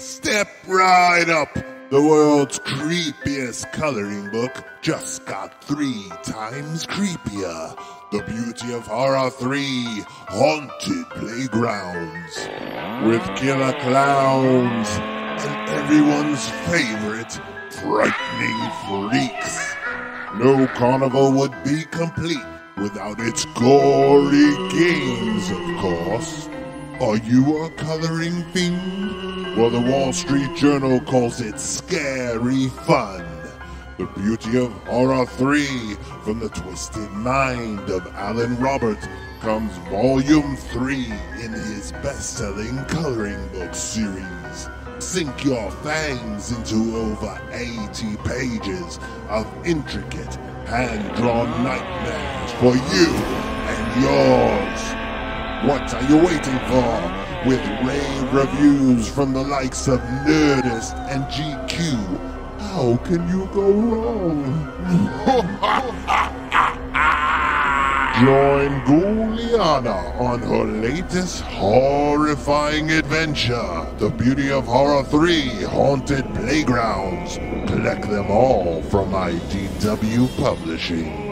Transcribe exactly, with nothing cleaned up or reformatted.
Step right up. The world's creepiest coloring book just got three times creepier. The Beauty of Horror three, Haunted Playgrounds. With killer clowns and everyone's favorite frightening freaks. No carnival would be complete without its gory games, of course. Are you a coloring fiend? Well, the Wall Street Journal calls it scary fun. The Beauty of Horror three, from the twisted mind of Alan Robert, comes Volume three in his best-selling coloring book series. Sink your fangs into over eighty pages of intricate, hand-drawn nightmares for you and yours. What are you waiting for? With rave reviews from the likes of Nerdist and G Q, how can you go wrong? Join Ghouliana on her latest horrifying adventure, The Beauty of Horror three, Haunted Playgrounds. Collect them all from I D W Publishing.